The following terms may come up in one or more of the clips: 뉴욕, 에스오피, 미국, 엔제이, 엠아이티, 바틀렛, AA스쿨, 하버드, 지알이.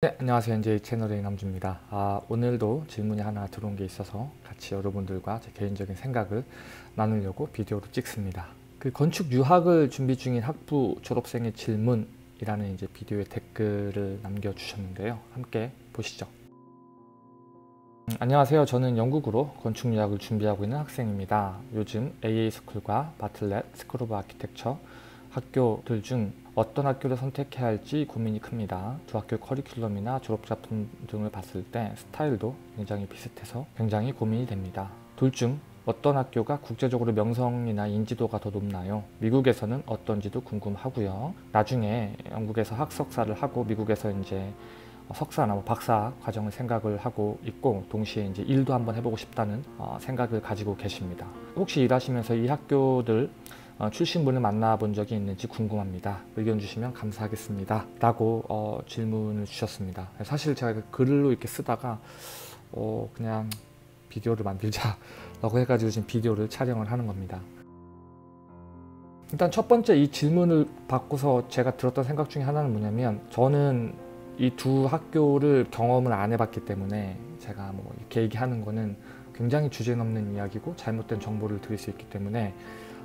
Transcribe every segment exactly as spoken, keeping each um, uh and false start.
네, 안녕하세요. 엔제이 채널의 이남주입니다. 아, 오늘도 질문이 하나 들어온 게 있어서 같이 여러분들과 제 개인적인 생각을 나누려고 비디오로 찍습니다. 그 건축 유학을 준비 중인 학부 졸업생의 질문이라는 이제 비디오에 댓글을 남겨주셨는데요. 함께 보시죠. 음, 안녕하세요. 저는 영국으로 건축 유학을 준비하고 있는 학생입니다. 요즘 에이에이 스쿨과 바틀렛, 스쿨 오브 아키텍처 학교들 중 어떤 학교를 선택해야 할지 고민이 큽니다. 두 학교 커리큘럼이나 졸업작품 등을 봤을 때 스타일도 굉장히 비슷해서 굉장히 고민이 됩니다. 둘 중 어떤 학교가 국제적으로 명성이나 인지도가 더 높나요? 미국에서는 어떤지도 궁금하고요. 나중에 영국에서 학석사를 하고 미국에서 이제 석사나 뭐 박사 과정을 생각을 하고 있고, 동시에 이제 일도 한번 해보고 싶다는 어, 생각을 가지고 계십니다. 혹시 일하시면서 이 학교들 어, 출신분을 만나본 적이 있는지 궁금합니다. 의견 주시면 감사하겠습니다. 라고 어, 질문을 주셨습니다. 사실 제가 글로 이렇게 쓰다가 어, 그냥 비디오를 만들자라고 해가지고 지금 비디오를 촬영을 하는 겁니다. 일단 첫 번째 이 질문을 받고서 제가 들었던 생각 중에 하나는 뭐냐면, 저는 이 두 학교를 경험을 안 해봤기 때문에 제가 뭐 이렇게 얘기하는 거는 굉장히 주제넘는 이야기고 잘못된 정보를 드릴 수 있기 때문에,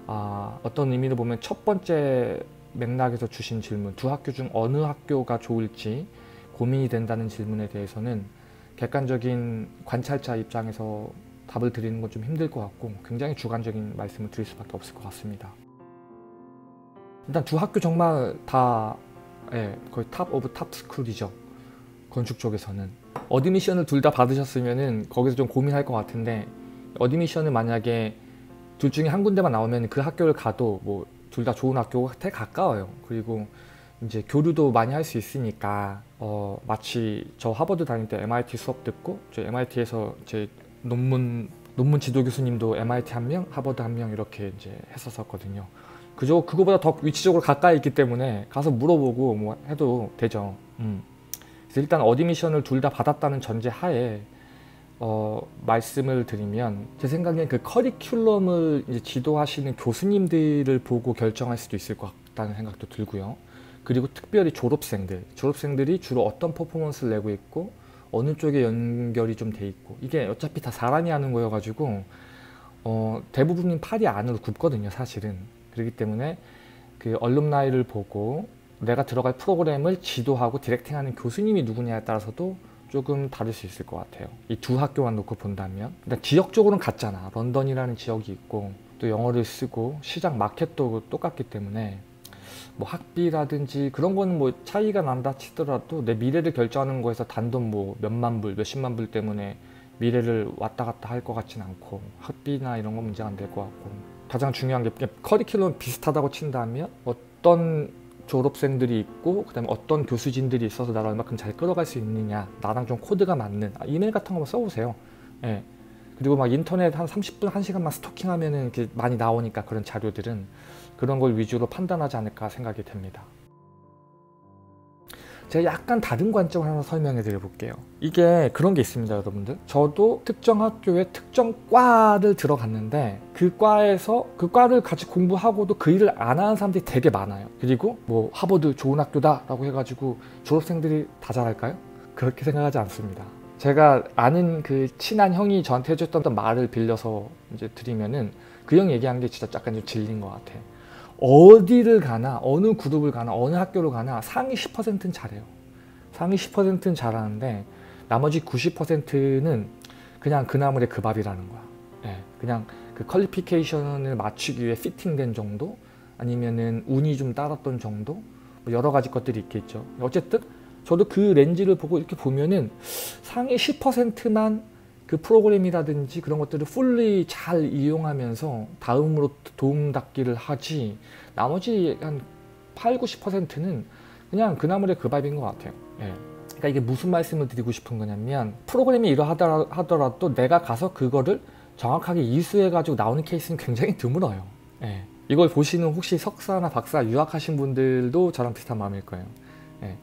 아, 어떤 의미로 보면 첫 번째 맥락에서 주신 질문, 두 학교 중 어느 학교가 좋을지 고민이 된다는 질문에 대해서는 객관적인 관찰자 입장에서 답을 드리는 건 좀 힘들 것 같고, 굉장히 주관적인 말씀을 드릴 수밖에 없을 것 같습니다. 일단 두 학교 정말 다 예, 거의 탑 오브 탑 스쿨이죠. 건축 쪽에서는 어드미션을 둘 다 받으셨으면은 거기서 좀 고민할 것 같은데, 어드미션을 만약에 둘 중에 한 군데만 나오면 그 학교를 가도 뭐 둘 다 좋은 학교가 되게 가까워요. 그리고 이제 교류도 많이 할 수 있으니까, 어 마치 저 하버드 다닐 때 엠아이티 수업 듣고, 저 엠아이티에서 제 논문 논문 지도 교수님도 엠아이티 한 명, 하버드 한 명 이렇게 이제 했었었거든요. 그저 그거보다 더 위치적으로 가까이 있기 때문에 가서 물어보고 뭐 해도 되죠. 음. 그래서 일단 어드미션을 둘 다 받았다는 전제 하에 어, 말씀을 드리면, 제 생각엔 그 커리큘럼을 이제 지도하시는 교수님들을 보고 결정할 수도 있을 것 같다는 생각도 들고요. 그리고 특별히 졸업생들, 졸업생들이 주로 어떤 퍼포먼스를 내고 있고 어느 쪽에 연결이 좀 돼 있고, 이게 어차피 다 사람이 하는 거여가지고 어, 대부분은 팔이 안으로 굽거든요, 사실은. 그렇기 때문에 그 얼룸나이를 보고 내가 들어갈 프로그램을 지도하고 디렉팅하는 교수님이 누구냐에 따라서도 조금 다를 수 있을 것 같아요. 이 두 학교만 놓고 본다면 일단 지역적으로는 같잖아. 런던이라는 지역이 있고, 또 영어를 쓰고 시장 마켓도 똑같기 때문에 뭐 학비라든지 그런 거는 뭐 차이가 난다 치더라도 내 미래를 결정하는 거에서 단돈 뭐 몇만 불, 몇십만 불 때문에 미래를 왔다 갔다 할 것 같진 않고, 학비나 이런 건 문제가 안 될 것 같고, 가장 중요한 게 커리큘럼 비슷하다고 친다면 어떤 졸업생들이 있고 그 다음에 어떤 교수진들이 있어서 나를 얼마큼 잘 끌어갈 수 있느냐, 나랑 좀 코드가 맞는 아, 이메일 같은 거 써보세요. 예. 그리고 막 인터넷 한 삼십 분, 한 시간만 스토킹하면은 이렇게 많이 나오니까, 그런 자료들은 그런 걸 위주로 판단하지 않을까 생각이 됩니다. 제가 약간 다른 관점을 하나 설명해 드려 볼게요. 이게 그런 게 있습니다, 여러분들. 저도 특정 학교에 특정 과를 들어갔는데, 그 과에서 그 과를 같이 공부하고도 그 일을 안 하는 사람들이 되게 많아요. 그리고 뭐 하버드 좋은 학교다 라고 해가지고 졸업생들이 다 잘할까요? 그렇게 생각하지 않습니다. 제가 아는 그 친한 형이 저한테 해줬던 말을 빌려서 이제 드리면은, 그 형 얘기한 게 진짜 약간 좀 질린 것 같아. 어디를 가나, 어느 그룹을 가나, 어느 학교를 가나 상위 십 퍼센트는 잘해요. 상위 십 퍼센트는 잘하는데 나머지 구십 퍼센트는 그냥 그나물의 그 밥이라는 거야. 예, 그냥 그 퀄리피케이션을 맞추기 위해 피팅된 정도, 아니면은 운이 좀 따랐던 정도, 뭐 여러 가지 것들이 있겠죠. 어쨌든 저도 그 렌즈를 보고 이렇게 보면은 상위 십 퍼센트만 그 프로그램이라든지 그런 것들을 풀리 잘 이용하면서 다음으로 도움닫기를 하지, 나머지 한 팔, 구십 퍼센트는 그냥 그나물의 그 밥인 것 같아요. 예. 그러니까 이게 무슨 말씀을 드리고 싶은 거냐면, 프로그램이 이러하더라 하더라도 내가 가서 그거를 정확하게 이수해 가지고 나오는 케이스는 굉장히 드물어요. 예. 이걸 보시는 혹시 석사나 박사 유학하신 분들도 저랑 비슷한 마음일 거예요. 예.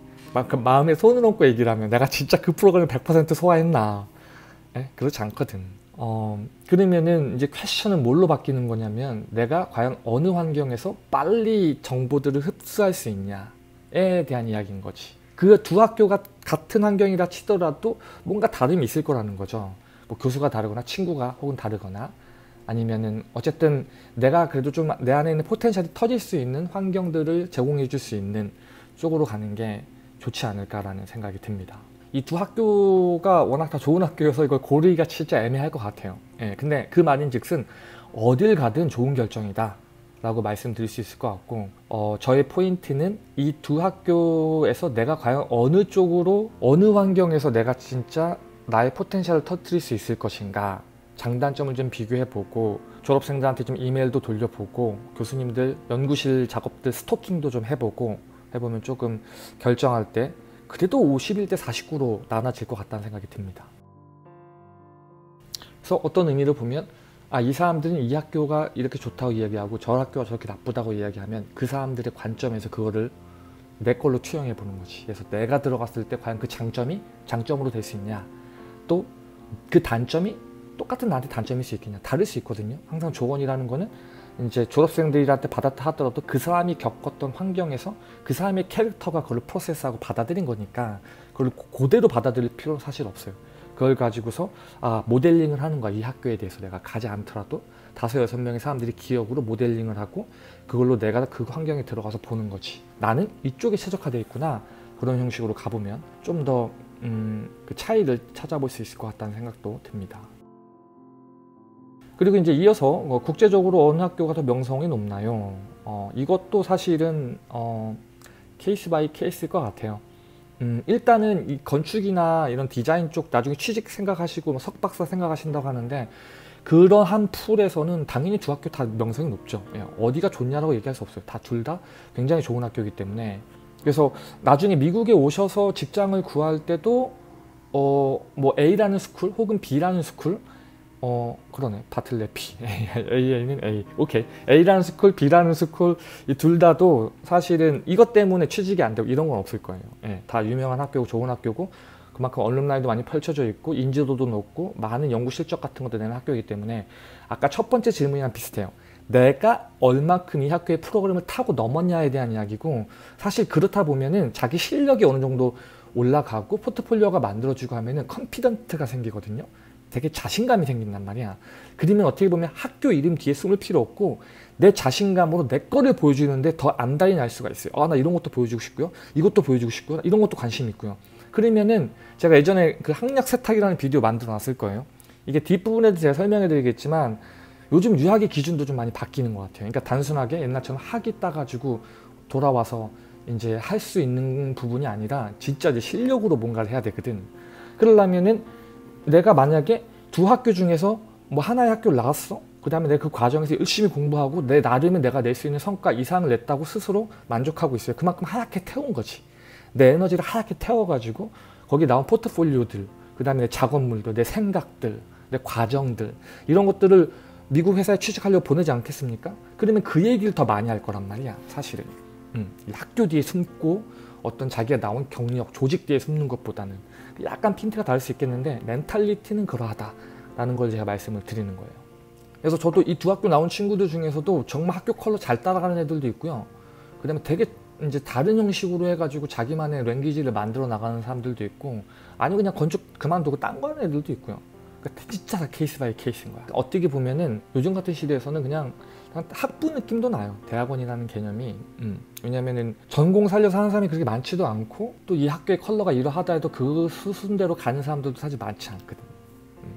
그 마음에 손을 얹고 얘기를 하면, 내가 진짜 그 프로그램을 백 퍼센트 소화했나? 예? 그렇지 않거든. 어, 그러면은 이제 퀘션은 뭘로 바뀌는 거냐면, 내가 과연 어느 환경에서 빨리 정보들을 흡수할 수 있냐에 대한 이야기인 거지. 그 두 학교가 같은 환경이라 치더라도 뭔가 다름이 있을 거라는 거죠. 뭐 교수가 다르거나 친구가 혹은 다르거나 아니면은 어쨌든 내가 그래도 좀 내 안에 있는 포텐셜이 터질 수 있는 환경들을 제공해 줄 수 있는 쪽으로 가는 게 좋지 않을까라는 생각이 듭니다. 이 두 학교가 워낙 다 좋은 학교여서 이걸 고르기가 진짜 애매할 것 같아요. 예, 근데 그 말인 즉슨 어딜 가든 좋은 결정이다 라고 말씀드릴 수 있을 것 같고, 어, 저의 포인트는 이 두 학교에서 내가 과연 어느 쪽으로 어느 환경에서 내가 진짜 나의 포텐셜을 터뜨릴 수 있을 것인가, 장단점을 좀 비교해보고 졸업생들한테 좀 이메일도 돌려보고 교수님들 연구실 작업들 스토킹도 좀 해보고 해보면 조금 결정할 때 그래도 오십일 대 사십구로 나눠질 것 같다는 생각이 듭니다. 그래서 어떤 의미로 보면 아, 이 사람들은 이 학교가 이렇게 좋다고 이야기하고 저 학교가 저렇게 나쁘다고 이야기하면 그 사람들의 관점에서 그거를 내 걸로 투영해 보는 거지. 그래서 내가 들어갔을 때 과연 그 장점이 장점으로 될 수 있냐, 또 그 단점이 똑같은 나한테 단점일 수 있겠냐. 다를 수 있거든요. 항상 조언이라는 거는 이제 졸업생들한테 받았다 하더라도 그 사람이 겪었던 환경에서 그 사람의 캐릭터가 그걸 프로세스하고 받아들인 거니까 그걸 그대로 받아들일 필요는 사실 없어요. 그걸 가지고서 아, 모델링을 하는 거야. 이 학교에 대해서 내가 가지 않더라도 다섯 여섯 명의 사람들이 기억으로 모델링을 하고 그걸로 내가 그 환경에 들어가서 보는 거지. 나는 이쪽에 최적화되어 있구나. 그런 형식으로 가보면 좀 더 음, 그 차이를 찾아볼 수 있을 것 같다는 생각도 듭니다. 그리고 이제 이어서 어, 국제적으로 어느 학교가 더 명성이 높나요? 어, 이것도 사실은 어, 케이스 바이 케이스일 것 같아요. 음, 일단은 이 건축이나 이런 디자인 쪽 나중에 취직 생각하시고 뭐 석박사 생각하신다고 하는데 그러한 풀에서는 당연히 두 학교 다 명성이 높죠. 예, 어디가 좋냐라고 얘기할 수 없어요. 다 둘 다 굉장히 좋은 학교이기 때문에. 그래서 나중에 미국에 오셔서 직장을 구할 때도 어, 뭐 A라는 스쿨 혹은 B라는 스쿨, 어 그러네 바틀렛 B, 에이에이는 A, 오케이, A라는 스쿨, B라는 스쿨 이 둘 다도 사실은 이것 때문에 취직이 안 되고 이런 건 없을 거예요. 예, 다 유명한 학교고 좋은 학교고 그만큼 얼룸라인도 많이 펼쳐져 있고 인지도도 높고 많은 연구 실적 같은 것도 내는 학교이기 때문에 아까 첫 번째 질문이랑 비슷해요. 내가 얼마큼 이 학교의 프로그램을 타고 넘었냐에 대한 이야기고, 사실 그렇다 보면은 자기 실력이 어느 정도 올라가고 포트폴리오가 만들어지고 하면은 컨피던트가 생기거든요. 되게 자신감이 생긴단 말이야. 그러면 어떻게 보면 학교 이름 뒤에 숨을 필요 없고 내 자신감으로 내 거를 보여주는데 더 안달이 날 수가 있어요. 아, 나 이런 것도 보여주고 싶고요. 이것도 보여주고 싶고요. 이런 것도 관심 있고요. 그러면은 제가 예전에 그 학력 세탁이라는 비디오 만들어 놨을 거예요. 이게 뒷부분에도 제가 설명해 드리겠지만 요즘 유학의 기준도 좀 많이 바뀌는 것 같아요. 그러니까 단순하게 옛날처럼 학위 따가지고 돌아와서 이제 할 수 있는 부분이 아니라 진짜 이제 실력으로 뭔가를 해야 되거든. 그러려면은 내가 만약에 두 학교 중에서 뭐 하나의 학교를 나왔어. 그 다음에 내가 그 과정에서 열심히 공부하고 내 나름의 내가 낼 수 있는 성과 이상을 냈다고 스스로 만족하고 있어요. 그만큼 하얗게 태운 거지. 내 에너지를 하얗게 태워가지고 거기 나온 포트폴리오들, 그 다음에 내 작업물들, 내 생각들, 내 과정들, 이런 것들을 미국 회사에 취직하려고 보내지 않겠습니까? 그러면 그 얘기를 더 많이 할 거란 말이야, 사실은. 음, 학교 뒤에 숨고 어떤 자기가 나온 경력, 조직 뒤에 숨는 것보다는 약간 핀트가 다를 수 있겠는데 멘탈리티는 그러하다라는 걸 제가 말씀을 드리는 거예요. 그래서 저도 이 두 학교 나온 친구들 중에서도 정말 학교 컬러 잘 따라가는 애들도 있고요. 그 다음에 되게 이제 다른 형식으로 해가지고 자기만의 랭귀지를 만들어 나가는 사람들도 있고, 아니면 그냥 건축 그만두고 딴 거 하는 애들도 있고요. 그러니까 진짜 다 케이스 바이 케이스인 거야. 어떻게 보면은 요즘 같은 시대에서는 그냥 학부 느낌도 나요, 대학원이라는 개념이. 음. 왜냐면은 전공 살려서 하는 사람이 그렇게 많지도 않고 또 이 학교의 컬러가 이러하다 해도 그 수순대로 가는 사람들도 사실 많지 않거든. 음.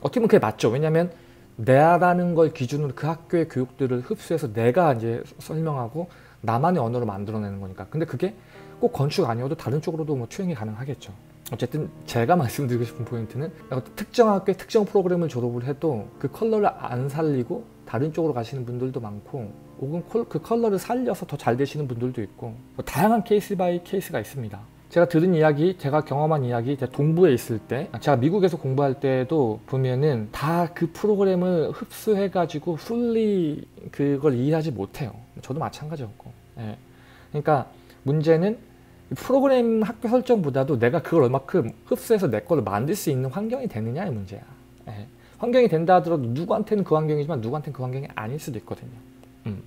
어떻게 보면 그게 맞죠. 왜냐면 내라는 걸 기준으로 그 학교의 교육들을 흡수해서 내가 이제 설명하고 나만의 언어로 만들어내는 거니까. 근데 그게 꼭 건축 아니어도 다른 쪽으로도 뭐 투영이 가능하겠죠. 어쨌든 제가 말씀드리고 싶은 포인트는 특정 학교의 특정 프로그램을 졸업을 해도 그 컬러를 안 살리고 다른 쪽으로 가시는 분들도 많고, 혹은 그 컬러를 살려서 더 잘 되시는 분들도 있고, 다양한 케이스 바이 케이스가 있습니다. 제가 들은 이야기, 제가 경험한 이야기, 제가 동부에 있을 때, 제가 미국에서 공부할 때도 보면은 다 그 프로그램을 흡수해가지고 풀리 그걸 이해하지 못해요. 저도 마찬가지였고. 예. 그러니까 문제는 프로그램 학교 설정보다도 내가 그걸 얼마큼 흡수해서 내 걸로 만들 수 있는 환경이 되느냐의 문제야. 예. 환경이 된다 하더라도 누구한테는 그 환경이지만 누구한테는 그 환경이 아닐 수도 있거든요. 음.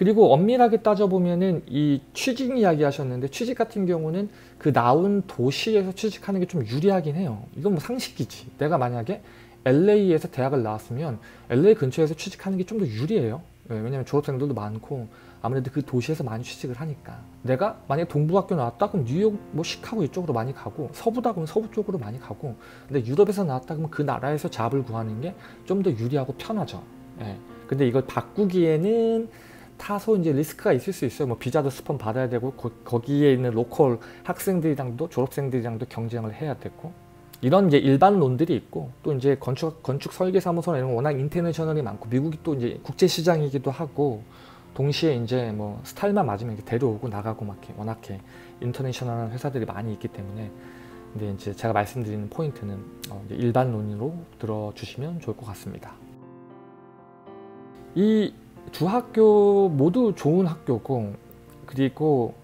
그리고 엄밀하게 따져보면은 이 취직 이야기 하셨는데, 취직 같은 경우는 그 나온 도시에서 취직하는 게 좀 유리하긴 해요. 이건 뭐 상식이지. 내가 만약에 엘에이에서 대학을 나왔으면 엘에이 근처에서 취직하는 게 좀 더 유리해요. 네, 왜냐면 졸업생들도 많고 아무래도 그 도시에서 많이 취직을 하니까. 내가 만약에 동부학교 나왔다 그럼 뉴욕 뭐 시카고 이쪽으로 많이 가고, 서부다 그러면 서부 쪽으로 많이 가고, 근데 유럽에서 나왔다 그러면 그 나라에서 잡을 구하는 게 좀 더 유리하고 편하죠. 예. 근데 이걸 바꾸기에는 타소 이제 리스크가 있을 수 있어요. 뭐 비자도 스폰 받아야 되고, 거, 거기에 있는 로컬 학생들이랑도 졸업생들이랑도 경쟁을 해야 되고, 이런 이제 일반론들이 있고, 또 이제 건축 건축 설계 사무소나 이런 거 워낙 인터내셔널이 많고, 미국이 또 이제 국제 시장이기도 하고, 동시에 이제 뭐 스타일만 맞으면 이렇게 데려오고 나가고 막 이렇게 워낙에 인터내셔널한 회사들이 많이 있기 때문에. 근데 이제 제가 말씀드리는 포인트는 어 이제 일반론으로 들어주시면 좋을 것 같습니다. 이 두 학교 모두 좋은 학교고, 그리고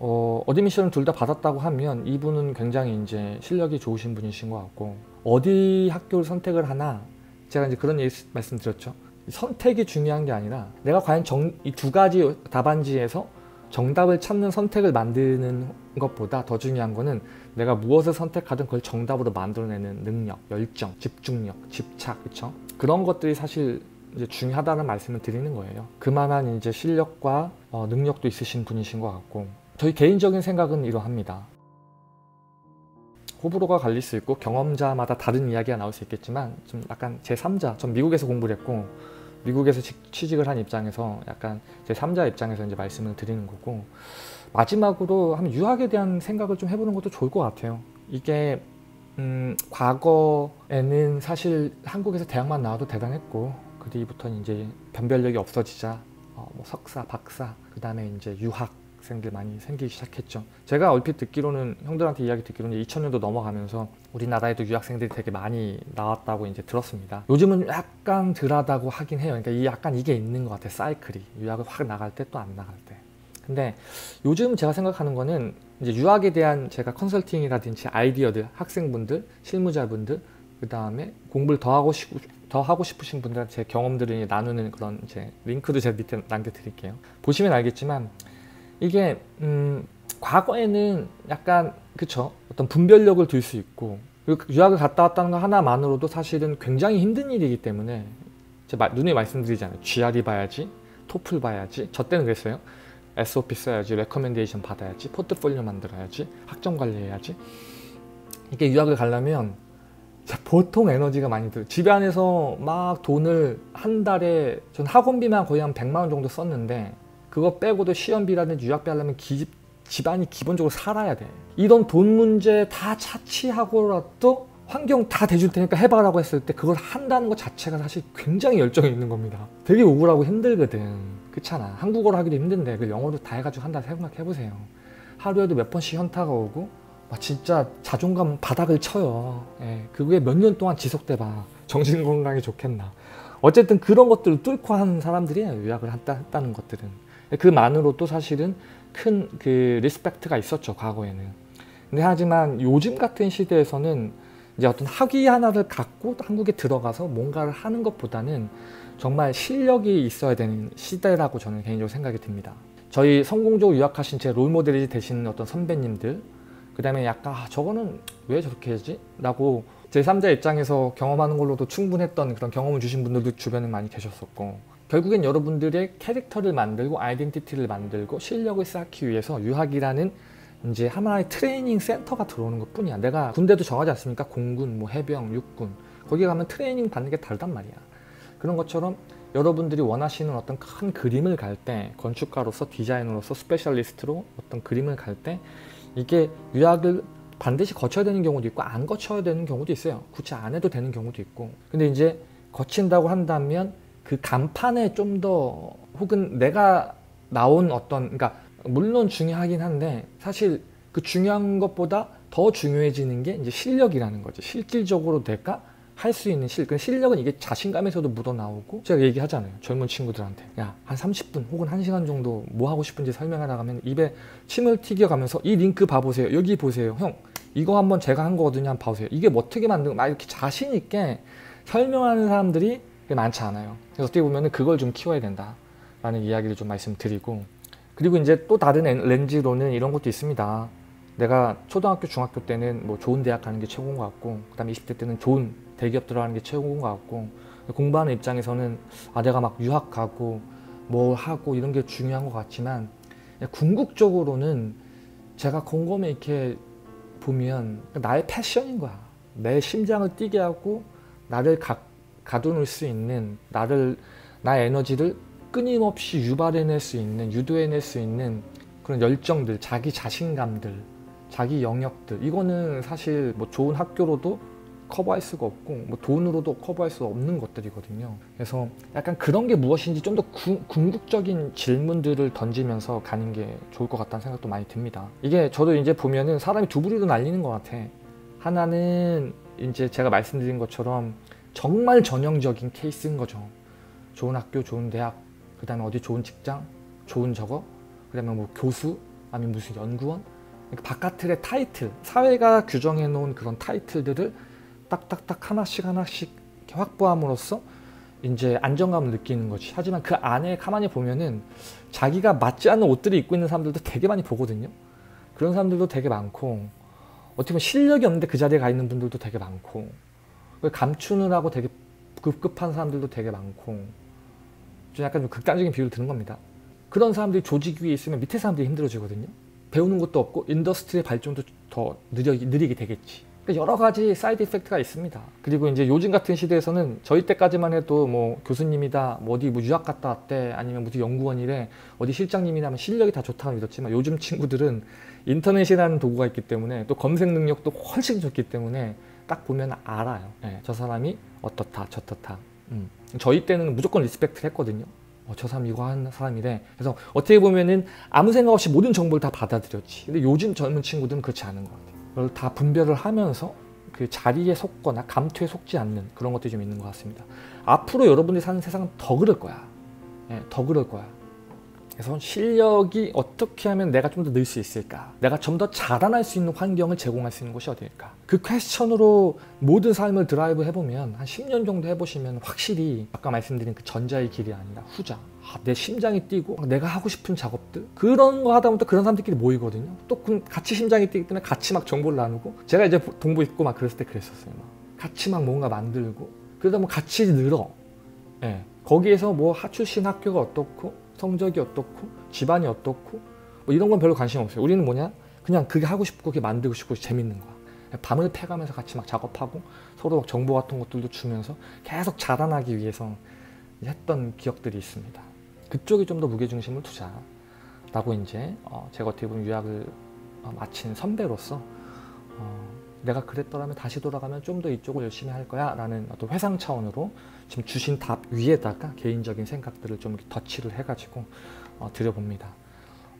어, 어드미션을 둘 다 받았다고 하면 이분은 굉장히 이제 실력이 좋으신 분이신 것 같고, 어디 학교를 선택을 하나, 제가 이제 그런 얘기 말씀드렸죠. 선택이 중요한 게 아니라 내가 과연 정, 이 두 가지 답안지에서 정답을 찾는 선택을 만드는 것보다 더 중요한 거는 내가 무엇을 선택하든 그걸 정답으로 만들어내는 능력, 열정, 집중력, 집착, 그쵸? 그런 것들이 사실 이제 중요하다는 말씀을 드리는 거예요. 그만한 이제 실력과 어, 능력도 있으신 분이신 것 같고, 저희 개인적인 생각은 이러합니다. 호불호가 갈릴 수 있고 경험자마다 다른 이야기가 나올 수 있겠지만, 좀 약간 제삼자, 전 미국에서 공부를 했고 미국에서 취직을 한 입장에서 약간 제삼자 입장에서 이제 말씀을 드리는 거고, 마지막으로 한 유학에 대한 생각을 좀 해보는 것도 좋을 것 같아요. 이게 음, 과거에는 사실 한국에서 대학만 나와도 대단했고, 그 뒤부터는 이제 변별력이 없어지자 어, 뭐 석사, 박사, 그 다음에 이제 유학 학생들 많이 생기기 시작했죠. 제가 얼핏 듣기로는, 형들한테 이야기 듣기로는 이천 년도 넘어가면서 우리나라에도 유학생들이 되게 많이 나왔다고 이제 들었습니다. 요즘은 약간 덜하다고 하긴 해요. 그러니까 이 약간 이게 있는 것 같아, 사이클이. 유학을 확 나갈 때 또 안 나갈 때. 근데 요즘 제가 생각하는 거는 이제 유학에 대한 제가 컨설팅이라든지 아이디어들, 학생분들, 실무자분들, 그 다음에 공부를 더 하고 싶고 더 하고 싶으신 분들한테 제 경험들을 나누는 그런 이제 링크도 제가 밑에 남겨드릴게요. 보시면 알겠지만. 이게 음, 과거에는 약간 그쵸, 어떤 분별력을 둘 수 있고, 그리고 유학을 갔다 왔다는 거 하나만으로도 사실은 굉장히 힘든 일이기 때문에, 제 마, 눈에 말씀드리잖아요. 지알이 봐야지, 토플 봐야지, 저 때는 그랬어요. 에스오피 써야지, 레커멘데이션 받아야지, 포트폴리오 만들어야지, 학점 관리해야지. 이게 유학을 가려면 보통 에너지가 많이 들어요. 집 안에서 막 돈을 한 달에, 전 학원비만 거의 한 백만 원 정도 썼는데, 그거 빼고도 시험비라든지 유학비 하려면 기, 집안이 기본적으로 살아야 돼. 이런 돈 문제 다 차치하고라도 환경 다 대줄 테니까 해봐라고 했을 때 그걸 한다는 것 자체가 사실 굉장히 열정이 있는 겁니다. 되게 우울하고 힘들거든. 그렇잖아. 한국어로 하기도 힘든데 그걸 영어로 다 해가지고 한다 생각해보세요. 하루에도 몇 번씩 현타가 오고 막 진짜 자존감 바닥을 쳐요. 예, 그게 몇 년 동안 지속돼봐. 정신 건강이 좋겠나. 어쨌든 그런 것들을 뚫고 하는 사람들이에요. 유학을 한다, 했다는 것들은. 그만으로도 사실은 큰 그 리스펙트가 있었죠, 과거에는. 근데 하지만 요즘 같은 시대에서는 이제 어떤 학위 하나를 갖고 한국에 들어가서 뭔가를 하는 것보다는 정말 실력이 있어야 되는 시대라고 저는 개인적으로 생각이 듭니다. 저희 성공적으로 유학하신 제 롤모델이 되시는 어떤 선배님들, 그 다음에 약간 아, 저거는 왜 저렇게 하지? 라고 제삼자 입장에서 경험하는 걸로도 충분했던 그런 경험을 주신 분들도 주변에 많이 계셨었고, 결국엔 여러분들의 캐릭터를 만들고 아이덴티티를 만들고 실력을 쌓기 위해서 유학이라는 이제 하나의 트레이닝 센터가 들어오는 것 뿐이야. 내가 군대도 정하지 않습니까? 공군, 뭐 해병, 육군. 거기 가면 트레이닝 받는 게 다르단 말이야. 그런 것처럼 여러분들이 원하시는 어떤 큰 그림을 갈 때, 건축가로서 디자이너로서 스페셜리스트로 어떤 그림을 갈 때, 이게 유학을 반드시 거쳐야 되는 경우도 있고 안 거쳐야 되는 경우도 있어요. 굳이 안 해도 되는 경우도 있고. 근데 이제 거친다고 한다면 그 간판에 좀 더, 혹은 내가 나온 어떤, 그러니까 물론 중요하긴 한데 사실 그 중요한 것보다 더 중요해지는 게 이제 실력이라는 거지. 실질적으로 내가 할 수 있는 실, 그 실력은 이게 자신감에서도 묻어나오고, 제가 얘기하잖아요. 젊은 친구들한테 야, 한 삼십 분 혹은 한 시간 정도 뭐 하고 싶은지 설명하다 가면 입에 침을 튀겨가면서 이 링크 봐보세요, 여기 보세요, 형 이거 한번 제가 한 거거든요, 한번 봐보세요, 이게 뭐 어떻게 만든 거, 이렇게 자신 있게 설명하는 사람들이 많지 않아요. 그래서 어떻게 보면 그걸 좀 키워야 된다. 라는 이야기를 좀 말씀드리고, 그리고 이제 또 다른 렌즈로는 이런 것도 있습니다. 내가 초등학교, 중학교 때는 뭐 좋은 대학 가는 게 최고인 것 같고, 그 다음에 이십 대 때는 좋은 대기업 들어가는 게 최고인 것 같고, 공부하는 입장에서는 아 내가 막 유학 가고 뭘 하고 이런 게 중요한 것 같지만, 궁극적으로는 제가 곰곰이 이렇게 보면 나의 패션인 거야. 내 심장을 뛰게 하고 나를 가, 가둬놓을 수 있는, 나를, 나의 에너지를 끊임없이 유발해낼 수 있는, 유도해낼 수 있는 그런 열정들, 자기 자신감들, 자기 영역들, 이거는 사실 뭐 좋은 학교로도 커버할 수가 없고 뭐 돈으로도 커버할 수 없는 것들이거든요. 그래서 약간 그런 게 무엇인지 좀 더 궁극적인 질문들을 던지면서 가는 게 좋을 것 같다는 생각도 많이 듭니다. 이게 저도 이제 보면은 사람이 두 부류로 날리는 것 같아. 하나는 이제 제가 말씀드린 것처럼 정말 전형적인 케이스인 거죠. 좋은 학교, 좋은 대학, 그 다음에 어디 좋은 직장, 좋은 저거, 그 다음에 뭐 교수, 아니면 무슨 연구원, 그러니까 바깥의 타이틀, 사회가 규정해 놓은 그런 타이틀들을 딱딱딱 하나씩 하나씩 확보함으로써 이제 안정감을 느끼는 거지. 하지만 그 안에 가만히 보면은 자기가 맞지 않는 옷들이 입고 있는 사람들도 되게 많이 보거든요. 그런 사람들도 되게 많고, 어떻게 보면 실력이 없는데 그 자리에 가 있는 분들도 되게 많고, 감추느라고 되게 급급한 사람들도 되게 많고, 좀 약간 좀 극단적인 비유를 드는 겁니다. 그런 사람들이 조직 위에 있으면 밑에 사람들이 힘들어지거든요. 배우는 것도 없고 인더스트리의 발전도 더 느려, 느리게 되겠지. 여러 가지 사이드 이펙트가 있습니다. 그리고 이제 요즘 같은 시대에서는 저희 때까지만 해도 뭐 교수님이다, 뭐 어디 뭐 유학 갔다 왔대, 아니면 무슨 연구원이래, 어디 실장님이라면 실력이 다 좋다고 믿었지만, 요즘 친구들은 인터넷이라는 도구가 있기 때문에 또 검색 능력도 훨씬 좋기 때문에 딱 보면 알아요. 네, 저 사람이 어떻다, 저떻다. 음. 저희 때는 무조건 리스펙트를 했거든요. 어, 저 사람 이거 하는 사람이래. 그래서 어떻게 보면은 아무 생각 없이 모든 정보를 다 받아들였지. 근데 요즘 젊은 친구들은 그렇지 않은 것 같아요. 그걸 다 분별을 하면서 그 자리에 속거나 감투에 속지 않는 그런 것들이 좀 있는 것 같습니다. 앞으로 여러분들이 사는 세상은 더 그럴 거야. 예, 더 그럴 거야. 그래서 실력이 어떻게 하면 내가 좀 더 늘 수 있을까? 내가 좀 더 자라날 수 있는 환경을 제공할 수 있는 곳이 어디일까? 그 퀘스천으로 모든 삶을 드라이브 해보면 한 십 년 정도 해보시면 확실히 아까 말씀드린 그 전자의 길이 아니라 후자. 아, 내 심장이 뛰고 내가 하고 싶은 작업들, 그런 거 하다 보면 또 그런 사람들끼리 모이거든요. 또 같이 심장이 뛰기 때문에 같이 막 정보를 나누고, 제가 이제 동부 있고 막 그랬을 때 그랬었어요. 막 같이 막 뭔가 만들고 그러다 보면 같이 늘어. 예. 거기에서 뭐 출신 학교가 어떻고 성적이 어떻고 집안이 어떻고 뭐 이런 건 별로 관심 없어요. 우리는 뭐냐, 그냥 그게 하고 싶고 그게 만들고 싶고 재밌는 거야. 밤을 패가면서 같이 막 작업하고 서로 막 정보 같은 것들도 주면서 계속 자라나기 위해서 했던 기억들이 있습니다. 그쪽이 좀 더 무게중심을 두자라고 이제 어 제가 어떻게 보면 유학을 어 마친 선배로서 어 내가 그랬더라면 다시 돌아가면 좀 더 이쪽을 열심히 할 거야 라는 어떤 회상 차원으로 지금 주신 답 위에다가 개인적인 생각들을 좀 덧칠을 해가지고 어 드려봅니다.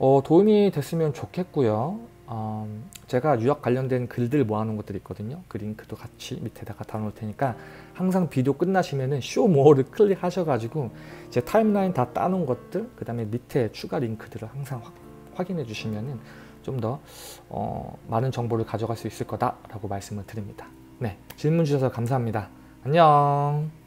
어 도움이 됐으면 좋겠고요. 어 제가 유학 관련된 글들 모아놓은 것들이 있거든요. 그 링크도 같이 밑에다가 달아놓을 테니까 항상 비디오 끝나시면은 쇼 모어를 클릭하셔가지고 제 타임라인 다 따놓은 것들, 그 다음에 밑에 추가 링크들을 항상 확, 확인해 주시면은 좀 더 어, 많은 정보를 가져갈 수 있을 거다라고 말씀을 드립니다. 네, 질문 주셔서 감사합니다. 안녕.